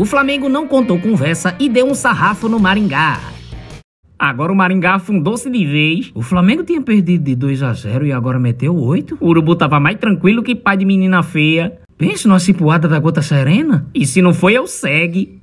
o Flamengo não contou conversa e deu um sarrafo no Maringá. Agora o Maringá afundou-se de vez. O Flamengo tinha perdido de 2-0 e agora meteu 8. O Urubu tava mais tranquilo que pai de menina feia. Pensa numa cipuada da gota serena. E se não foi, eu segue.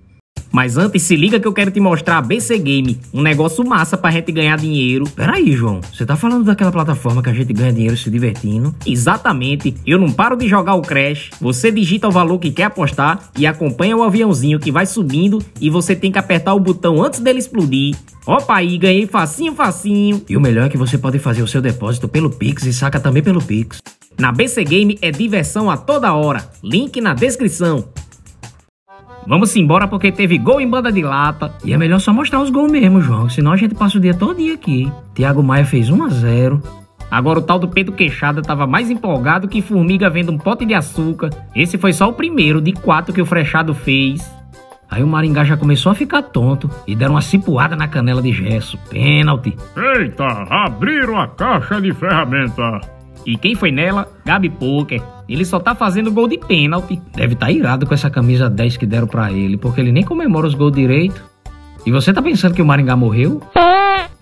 Mas antes, se liga que eu quero te mostrar a BC Game. Um negócio massa pra gente ganhar dinheiro. Peraí, João. Você tá falando daquela plataforma que a gente ganha dinheiro se divertindo? Exatamente. Eu não paro de jogar o Crash. Você digita o valor que quer apostar e acompanha o aviãozinho que vai subindo e você tem que apertar o botão antes dele explodir. Opa aí, ganhei facinho, facinho. E o melhor é que você pode fazer o seu depósito pelo Pix e saca também pelo Pix. Na BC Game é diversão a toda hora. Link na descrição. Vamos embora porque teve gol em banda de lata. E é melhor só mostrar os gols mesmo, João. Senão a gente passa o dia todinho aqui. Thiago Maia fez 1-0. Agora o tal do Pedro Queixada tava mais empolgado que Formiga vendo um pote de açúcar. Esse foi só o primeiro de 4 que o Frechado fez. Aí o Maringá já começou a ficar tonto e deram uma cipuada na canela de Gesso. Pênalti. Eita, abriram a caixa de ferramenta. E quem foi nela? Gabi Poker. Ele só tá fazendo gol de pênalti. Deve tá irado com essa camisa 10 que deram pra ele, porque ele nem comemora os gols direito. E você tá pensando que o Maringá morreu?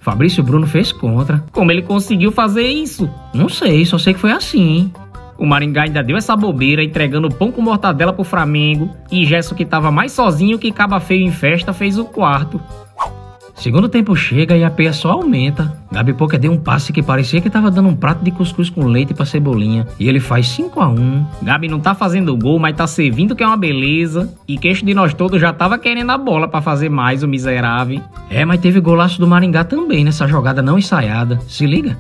Fabrício Bruno fez contra. Como ele conseguiu fazer isso? Não sei, só sei que foi assim, hein? O Maringá ainda deu essa bobeira entregando pão com mortadela pro Flamengo e Gesso, que tava mais sozinho que caba feio em festa, fez o quarto. Segundo tempo chega e a peia só aumenta. Gabi Poca deu um passe que parecia que tava dando um prato de cuscuz com leite pra cebolinha e ele faz 5-1. Gabi não tá fazendo gol, mas tá servindo, que é uma beleza. E queixo de nós todos já tava querendo a bola pra fazer mais, o miserável. É, mas teve golaço do Maringá também nessa jogada não ensaiada. Se liga.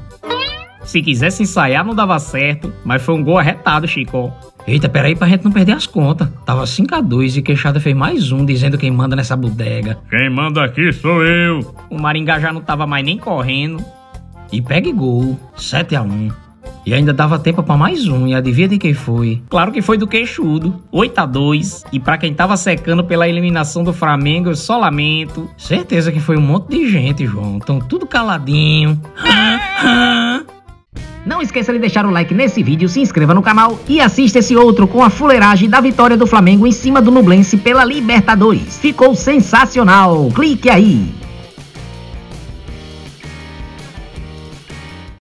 Se quisesse ensaiar não dava certo, mas foi um gol arretado, Chico. Eita, peraí, pra gente não perder as contas. Tava 5-2 e Queixada fez mais um, dizendo quem manda nessa bodega. Quem manda aqui sou eu. O Maringá já não tava mais nem correndo. E pega e gol, 7-1. E ainda dava tempo pra mais um, e adivinha de quem foi? Claro que foi do queixudo, 8-2. E pra quem tava secando pela eliminação do Flamengo, eu só lamento. Certeza que foi um monte de gente, João. Tão tudo caladinho. Não esqueça de deixar o like nesse vídeo, se inscreva no canal e assista esse outro com a fuleiragem da vitória do Flamengo em cima do Nublense pela Libertadores. Ficou sensacional! Clique aí!